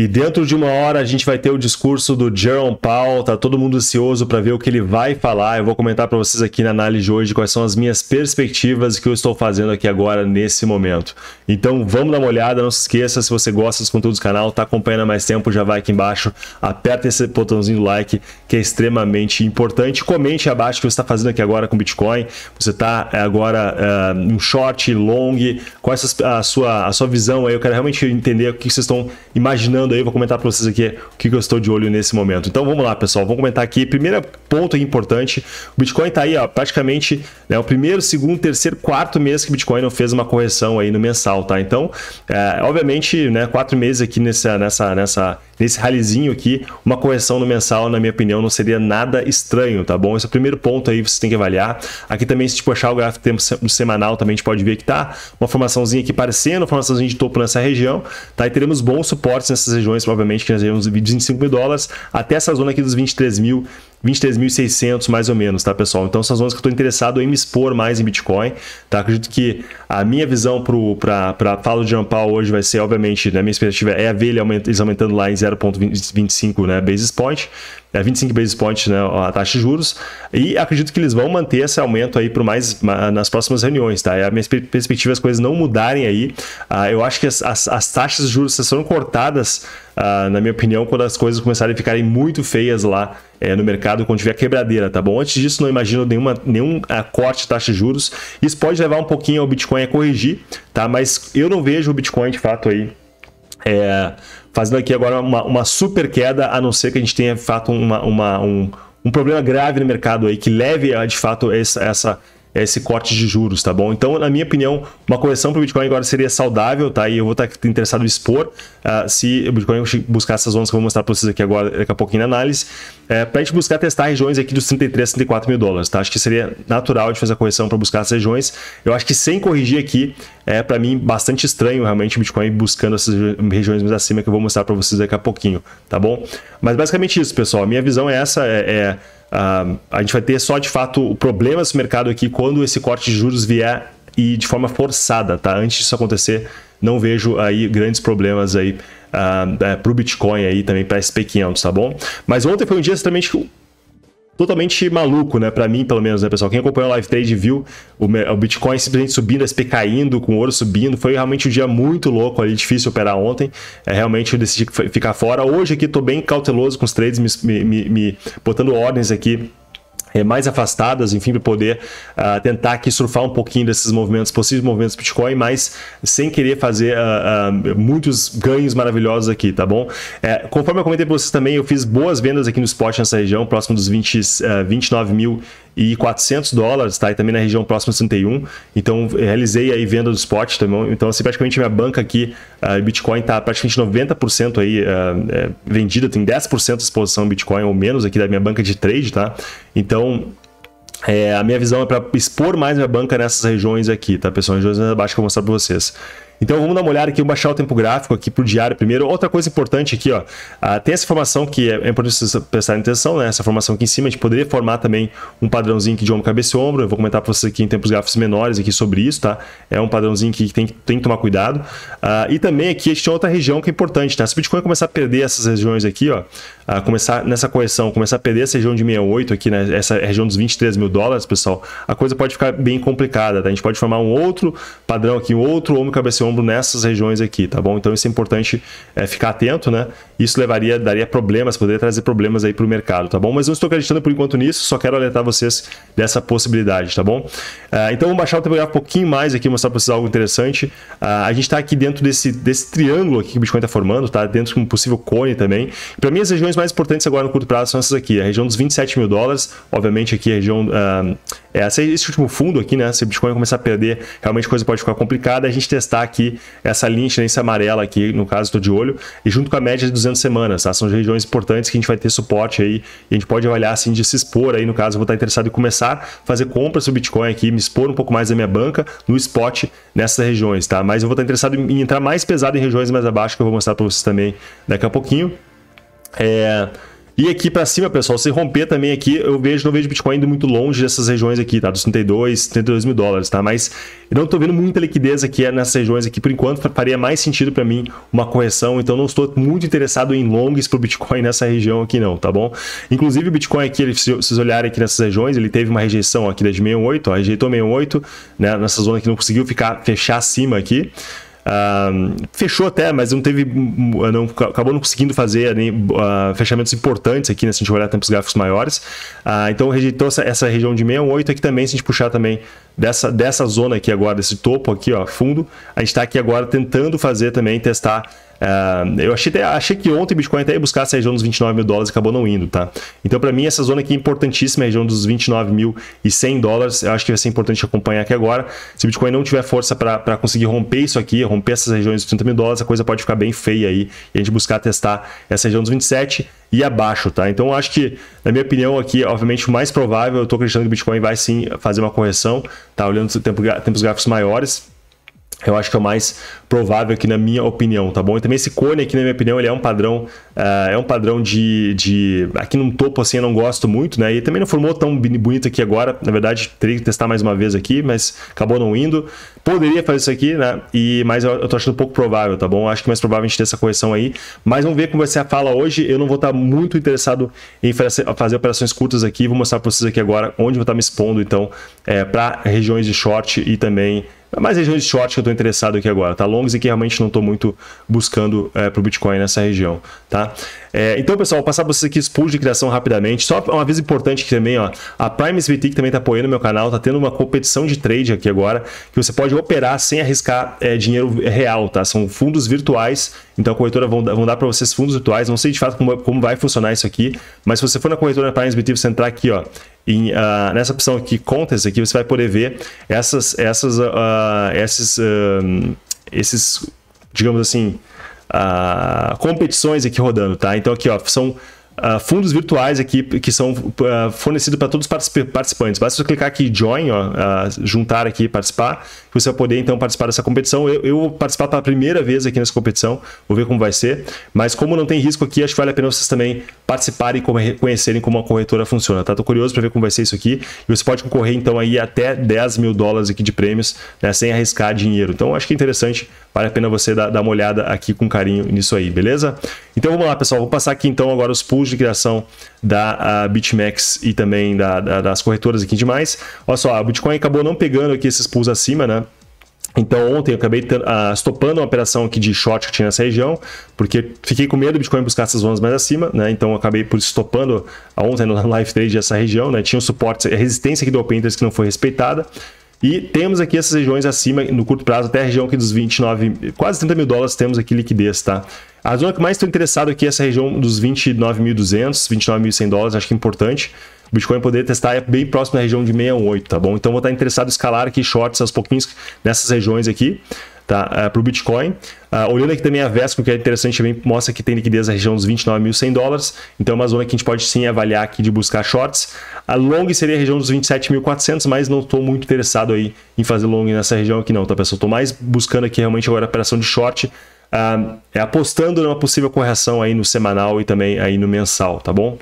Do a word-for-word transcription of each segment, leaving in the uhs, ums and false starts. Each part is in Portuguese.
E dentro de uma hora a gente vai ter o discurso do Jerome Powell, tá todo mundo ansioso para ver o que ele vai falar. Eu vou comentar para vocês aqui na análise de hoje quais são as minhas perspectivas que eu estou fazendo aqui agora nesse momento. Então vamos dar uma olhada, não se esqueça, se você gosta dos conteúdos do canal, tá acompanhando há mais tempo, já vai aqui embaixo, aperta esse botãozinho do like que é extremamente importante. Comente abaixo o que você está fazendo aqui agora com Bitcoin, você está agora em uh, short, long, qual é a sua, a sua visão aí, eu quero realmente entender o que vocês estão imaginando aí, vou comentar para vocês aqui o que eu estou de olho nesse momento. Então vamos lá, pessoal, vamos comentar aqui. Primeiro ponto importante, o Bitcoin está aí, ó, praticamente, né, o primeiro, segundo, terceiro, quarto mês que o Bitcoin não fez uma correção aí no mensal, tá? Então, é, obviamente, né, quatro meses aqui nessa, nessa, nessa, nesse ralizinho aqui, uma correção no mensal, na minha opinião, não seria nada estranho, tá bom? Esse é o primeiro ponto aí, você tem que avaliar. Aqui também, se tipo achar o gráfico de tempo semanal, também a gente pode ver que tá uma formaçãozinha aqui parecendo, uma formaçãozinha de topo nessa região, tá? E teremos bons suportes nessas regiões, provavelmente, que nós vemos vinte e cinco mil dólares, até essa zona aqui dos vinte e três mil, vinte e três mil e seiscentos mais ou menos, tá, pessoal? Então, essas zonas que eu estou interessado em me expor mais em Bitcoin, tá? Acredito que a minha visão para a fala de Jerome Powell hoje vai ser, obviamente, né, minha expectativa é ver ele aumenta, eles aumentando lá em zero vírgula vinte e cinco, né, basis point, é vinte e cinco basis points, né, a taxa de juros, e acredito que eles vão manter esse aumento aí por mais nas próximas reuniões, tá? É a minha perspectiva, as coisas não mudarem aí. Ah, eu acho que as, as, as taxas de juros serão cortadas, ah, na minha opinião, quando as coisas começarem a ficarem muito feias lá, é, no mercado, quando tiver quebradeira, tá bom? Antes disso, não imagino nenhuma, nenhum corte de taxa de juros. Isso pode levar um pouquinho ao Bitcoin a corrigir, tá? Mas eu não vejo o Bitcoin de fato aí, é, fazendo aqui agora uma, uma super queda, a não ser que a gente tenha de fato uma, uma, um, um problema grave no mercado aí que leve a de fato essa, essa esse corte de juros, tá bom? Então, na minha opinião, uma correção para o Bitcoin agora seria saudável, tá? E eu vou estar interessado em expor uh, se o Bitcoin buscar essas zonas que eu vou mostrar para vocês aqui agora, daqui a pouquinho na análise, é, para a gente buscar testar regiões aqui dos trinta e três, trinta e quatro mil dólares, tá? Acho que seria natural de fazer a correção para buscar essas regiões. Eu acho que sem corrigir aqui, é para mim bastante estranho realmente o Bitcoin buscando essas regiões mais acima que eu vou mostrar para vocês daqui a pouquinho, tá bom? Mas basicamente isso, pessoal. A minha visão é essa, é... é Uh, a gente vai ter só de fato problemas no mercado aqui quando esse corte de juros vier e de forma forçada, tá? Antes disso acontecer, não vejo aí grandes problemas aí uh, uh, para o Bitcoin aí também, para S P quinhentos, tá bom? Mas ontem foi um dia extremamente totalmente maluco, né? Para mim, pelo menos, né, pessoal? Quem acompanhou o live trade viu o Bitcoin simplesmente subindo, a S P caindo, com o ouro subindo. Foi realmente um dia muito louco ali, difícil operar ontem. É, realmente eu decidi ficar fora. Hoje aqui tô bem cauteloso com os trades, me, me, me botando ordens aqui mais afastadas, enfim, para poder uh, tentar aqui surfar um pouquinho desses movimentos, possíveis movimentos do Bitcoin, mas sem querer fazer uh, uh, muitos ganhos maravilhosos aqui, tá bom? É, conforme eu comentei para vocês também, eu fiz boas vendas aqui no spot nessa região, próximo dos vinte, uh, vinte e nove mil e quatrocentos dólares, tá? E também na região próxima de trinta e um, então realizei aí venda do spot também, então assim, praticamente minha banca aqui, uh, Bitcoin tá praticamente noventa por cento aí uh, é, vendida, tem dez por cento de exposição em Bitcoin ou menos aqui da minha banca de trade, tá? Então, é, a minha visão é para expor mais minha banca nessas regiões aqui, tá, pessoal? Regiões abaixo que eu vou mostrar para vocês. Então vamos dar uma olhada aqui, vou baixar o tempo gráfico aqui para o diário primeiro. Outra coisa importante aqui, ó, tem essa formação que é importante vocês prestarem atenção, né? Essa formação aqui em cima, a gente poderia formar também um padrãozinho aqui de ombro, cabeça e ombro. Eu vou comentar para vocês aqui em tempos gráficos menores aqui sobre isso, tá? É um padrãozinho que tem, tem que tomar cuidado. Uh, e também aqui a gente tem outra região que é importante, tá? Se o Bitcoin começar a perder essas regiões aqui, ó, uh, começar nessa correção, começar a perder essa região de sessenta e oito aqui, né? Essa região dos vinte e três mil dólares, pessoal, a coisa pode ficar bem complicada, tá? A gente pode formar um outro padrão aqui, um outro ombro, cabeça e ombro nessas regiões aqui, tá bom? Então isso é importante, é, ficar atento, né? Isso levaria, daria problemas, poderia trazer problemas aí para o mercado, tá bom? Mas não estou acreditando por enquanto nisso, só quero alertar vocês dessa possibilidade, tá bom? Uh, então vamos baixar o tempo um pouquinho mais aqui, mostrar para vocês algo interessante. Uh, a gente está aqui dentro desse, desse triângulo aqui que o Bitcoin está formando, tá? Dentro de um possível cone também. Para mim as regiões mais importantes agora no curto prazo são essas aqui, a região dos vinte e sete mil dólares, obviamente aqui a região... Uh, é, esse último fundo aqui, né? Se o Bitcoin começar a perder, realmente a coisa pode ficar complicada. A gente testar aqui essa linha de tendência amarela aqui, no caso, estou de olho, e junto com a média de duzentas semanas, tá? São regiões importantes que a gente vai ter suporte aí, e a gente pode avaliar assim de se expor aí, no caso, eu vou estar interessado em começar a fazer compras do Bitcoin aqui, me expor um pouco mais da minha banca no spot nessas regiões, tá? Mas eu vou estar interessado em entrar mais pesado em regiões mais abaixo, que eu vou mostrar para vocês também daqui a pouquinho. É... E aqui para cima, pessoal, se romper também aqui, eu vejo, não vejo Bitcoin indo muito longe dessas regiões aqui, tá? Dos trinta e dois, trinta e dois mil dólares, tá? Mas eu não tô vendo muita liquidez aqui nessas regiões aqui. Por enquanto, faria mais sentido para mim uma correção. Então, não estou muito interessado em longs pro Bitcoin nessa região aqui não, tá bom? Inclusive, o Bitcoin aqui, ele, se vocês olharem aqui nessas regiões, ele teve uma rejeição aqui da de seis vírgula oito, ó, rejeitou seis vírgula oito, né? Nessa zona que não conseguiu ficar, fechar acima aqui. Uh, fechou até, mas não teve, não, acabou não conseguindo fazer nem, uh, fechamentos importantes aqui, né, se a gente olhar tempos gráficos maiores. Uh, então rejeitou essa, essa região de seis vírgula oito aqui também. Se a gente puxar também dessa, dessa zona aqui agora, desse topo aqui, ó, fundo, a gente está aqui agora tentando fazer também, testar. Uh, eu achei, até, achei que ontem o Bitcoin até ia buscar essa região dos vinte e nove mil dólares, acabou não indo, tá? Então, para mim, essa zona aqui é importantíssima, a região dos vinte e nove mil e cem dólares. Eu acho que vai ser importante acompanhar aqui agora. Se o Bitcoin não tiver força para conseguir romper isso aqui, romper essas regiões dos trinta mil dólares, a coisa pode ficar bem feia aí e a gente buscar testar essa região dos vinte e sete e abaixo, tá? Então, eu acho que, na minha opinião aqui, obviamente, o mais provável, eu tô acreditando que o Bitcoin vai sim fazer uma correção, tá? Olhando os tempos gráficos maiores, eu acho que é o mais provável aqui na minha opinião, tá bom? E também esse cone aqui, na minha opinião, ele é um padrão, uh, é um padrão de, de... Aqui no topo, assim, eu não gosto muito, né? E também não formou tão bonito aqui agora. Na verdade, teria que testar mais uma vez aqui, mas acabou não indo. Poderia fazer isso aqui, né? E, mas eu, eu tô achando pouco provável, tá bom? Acho que mais provável a gente ter essa correção aí. Mas vamos ver como vai ser a fala hoje. Eu não vou estar muito interessado em fazer operações curtas aqui. Vou mostrar para vocês aqui agora onde eu vou estar me expondo, então, é, para regiões de short e também... mais regiões de short que eu estou interessado aqui agora, tá? Longs e que realmente não estou muito buscando é, para o Bitcoin nessa região, tá? É, então, pessoal, vou passar para vocês aqui os pools de criação rapidamente. Só uma vez importante aqui também, ó, a PrimeSBT, que também está apoiando o meu canal, está tendo uma competição de trade aqui agora, que você pode operar sem arriscar é, dinheiro real, tá? São fundos virtuais, então a corretora vão, vão dar para vocês fundos virtuais. Não sei de fato como, como vai funcionar isso aqui, mas se você for na corretora PrimeSBT, você entrar aqui, ó, Em, uh, nessa opção aqui, Contest, aqui você vai poder ver essas, essas, uh, esses, uh, esses, digamos assim, uh, competições aqui rodando, tá? Então aqui, ó, são uh, fundos virtuais aqui que são uh, fornecidos para todos os participantes. Basta você clicar aqui em Join, ó, uh, juntar aqui e participar, que você vai poder então participar dessa competição. Eu, eu vou participar pela primeira vez aqui nessa competição, vou ver como vai ser, mas como não tem risco aqui, acho que vale a pena vocês também participarem e conhecerem como a corretora funciona, tá? Tô curioso para ver como vai ser isso aqui. E você pode concorrer então aí até dez mil dólares aqui de prêmios, né, sem arriscar dinheiro. Então acho que é interessante, vale a pena você dar, dar uma olhada aqui com carinho nisso aí, beleza? Então vamos lá, pessoal, vou passar aqui então agora os pools de criação da BitMEX e também da, da, das corretoras aqui demais. Olha só, a Bitcoin acabou não pegando aqui esses pools acima, né? Então ontem eu acabei uh, stopando uma operação aqui de short que tinha nessa região, porque fiquei com medo do Bitcoin buscar essas zonas mais acima, né? Então eu acabei por stopando ontem no live trade essa região, né? Tinha um suporte, a resistência aqui do Open Interest que não foi respeitada. E temos aqui essas regiões acima, no curto prazo, até a região aqui dos vinte e nove, quase trinta mil dólares, temos aqui liquidez, tá? A zona que mais estou interessado aqui é essa região dos vinte e nove mil e duzentos, vinte e nove mil e cem dólares, acho que é importante. O Bitcoin poder testar é bem próximo da região de seis vírgula oito, tá bom? Então vou estar interessado em escalar aqui shorts aos pouquinhos nessas regiões aqui, tá? Uh, para o Bitcoin. Uh, olhando aqui também a Vesco, que é interessante também, mostra que tem liquidez na região dos vinte e nove mil e cem dólares. Então é uma zona que a gente pode sim avaliar aqui de buscar shorts. A long seria a região dos vinte e sete mil e quatrocentos, mas não estou muito interessado aí em fazer long nessa região aqui não, tá, pessoal? Estou mais buscando aqui realmente agora a operação de short, uh, apostando numa possível correção aí no semanal e também aí no mensal, tá bom?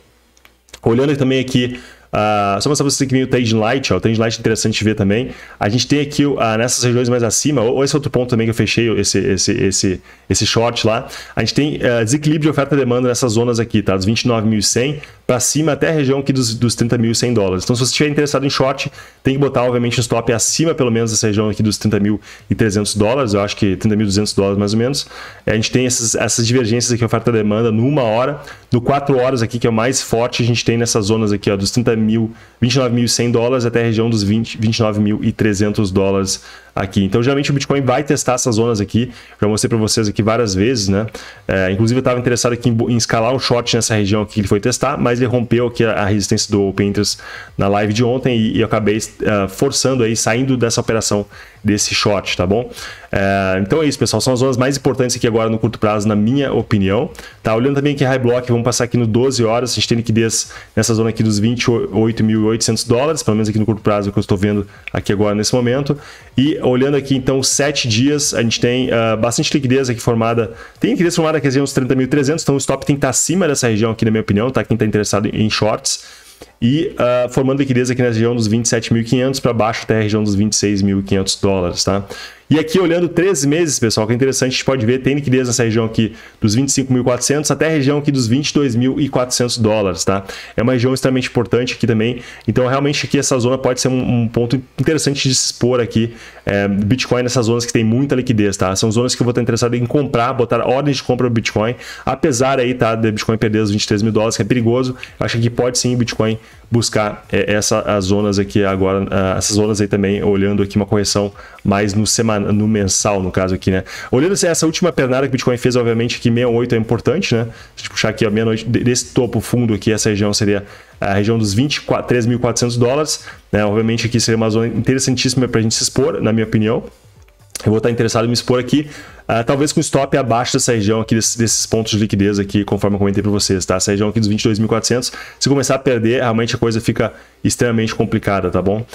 Olhando também aqui, uh, só mostrar para vocês aqui o TradingLite, ó, o TradingLite é interessante ver também. A gente tem aqui, uh, nessas regiões mais acima, ou esse outro ponto também que eu fechei, esse, esse, esse, esse short lá, a gente tem uh, desequilíbrio de oferta e demanda nessas zonas aqui, tá? Dos vinte e nove mil e cem para cima até a região aqui dos, dos trinta mil e cem dólares. Então, se você estiver interessado em short, tem que botar, obviamente, um stop acima, pelo menos, dessa região aqui dos trinta mil e trezentos dólares, eu acho que trinta mil e duzentos dólares, mais ou menos. A gente tem essas, essas divergências aqui, oferta e demanda, numa hora. No quatro horas aqui, que é o mais forte, a gente tem nessas zonas aqui, ó, dos vinte e nove mil e cem dólares até a região dos vinte e nove mil e trezentos dólares aqui. Então, geralmente, o Bitcoin vai testar essas zonas aqui. Já mostrei para vocês aqui várias vezes, né? É, inclusive, eu estava interessado aqui em, em escalar um short nessa região aqui que ele foi testar, mas ele rompeu aqui a resistência do Open Interest na live de ontem e eu acabei uh, forçando aí, saindo dessa operação desse short, tá bom? Uh, então é isso, pessoal, são as zonas mais importantes aqui agora no curto prazo, na minha opinião, tá? Olhando também aqui a HyBlock, vamos passar aqui no doze horas, a gente tem liquidez nessa zona aqui dos vinte e oito mil e oitocentos dólares, pelo menos aqui no curto prazo que eu estou vendo aqui agora nesse momento, E olhando aqui, então, sete dias, a gente tem uh, bastante liquidez aqui formada. Tem liquidez formada aqui nos trinta mil e trezentos, então o stop tem que estar acima dessa região aqui, na minha opinião, tá? Quem está interessado em shorts. E uh, formando liquidez aqui na região dos vinte e sete mil e quinhentos para baixo até a região dos vinte e seis mil e quinhentos dólares, tá? E aqui olhando três meses, pessoal, que é interessante, a gente pode ver, tem liquidez nessa região aqui dos vinte e cinco mil e quatrocentos até a região aqui dos vinte e dois mil e quatrocentos dólares, tá? É uma região extremamente importante aqui também, então realmente aqui essa zona pode ser um, um ponto interessante de se expor aqui, é, Bitcoin nessas zonas que tem muita liquidez, tá? São zonas que eu vou estar interessado em comprar, botar ordem de compra do Bitcoin, apesar aí, tá, de Bitcoin perder os vinte e três mil dólares, que é perigoso, acho que aqui pode sim Bitcoin buscar essa, as zonas aqui agora, essas zonas aí também, olhando aqui uma correção mais no semana, no mensal, no caso aqui, né? Olhando essa última pernada que o Bitcoin fez, obviamente que seis oito é importante, né? Se a gente puxar aqui a meia-noite, desse topo fundo aqui, essa região seria a região dos vinte e três mil e quatrocentos dólares, né? Obviamente aqui seria uma zona interessantíssima para a gente se expor, na minha opinião. Eu vou estar interessado em me expor aqui, uh, talvez com stop abaixo dessa região aqui, desses, desses pontos de liquidez aqui, conforme eu comentei para vocês, tá? Essa região aqui dos vinte e dois mil e quatrocentos, se começar a perder, realmente a coisa fica extremamente complicada, tá bom?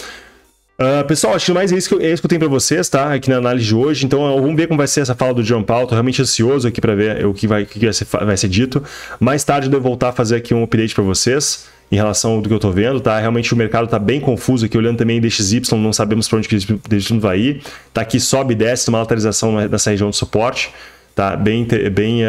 Uh, pessoal, acho que mais é isso que eu, é isso que eu tenho para vocês, tá? Aqui na análise de hoje. Então, vamos ver como vai ser essa fala do Jerome Powell. Tô realmente ansioso aqui para ver o que, vai, o que vai, ser, vai ser dito. Mais tarde eu devo voltar a fazer aqui um update para vocês em relação ao que eu tô vendo, tá? Realmente o mercado tá bem confuso aqui, olhando também D X Y, não sabemos para onde que o D X Y vai ir. Tá aqui, sobe e desce, uma lateralização nessa região de suporte. Tá bem, bem uh,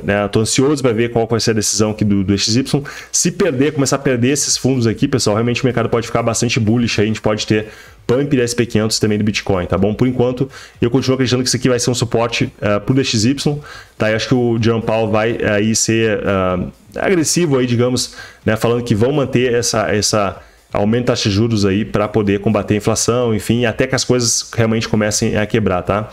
uh, né? Tô ansioso para ver qual vai ser a decisão aqui do, do D X Y. Se perder, começar a perder esses fundos aqui, pessoal, realmente o mercado pode ficar bastante bullish aí, a gente pode ter pump da S P quinhentos também do Bitcoin, tá bom? Por enquanto, eu continuo acreditando que isso aqui vai ser um suporte uh, pro D X Y, tá? Eu acho que o Jerome Powell vai aí ser uh, agressivo aí, digamos, né? Falando que vão manter essa, essa aumento da taxa de juros aí para poder combater a inflação, enfim, até que as coisas realmente comecem a quebrar, tá?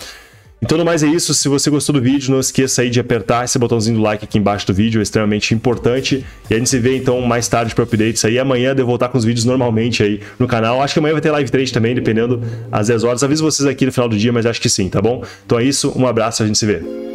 Então, no mais é isso. Se você gostou do vídeo, não esqueça aí de apertar esse botãozinho do like aqui embaixo do vídeo, é extremamente importante. E a gente se vê, então, mais tarde para updates aí. Amanhã eu devo voltar com os vídeos normalmente aí no canal. Acho que amanhã vai ter live trade também, dependendo, às dez horas. Aviso vocês aqui no final do dia, mas acho que sim, tá bom? Então é isso, um abraço, a gente se vê.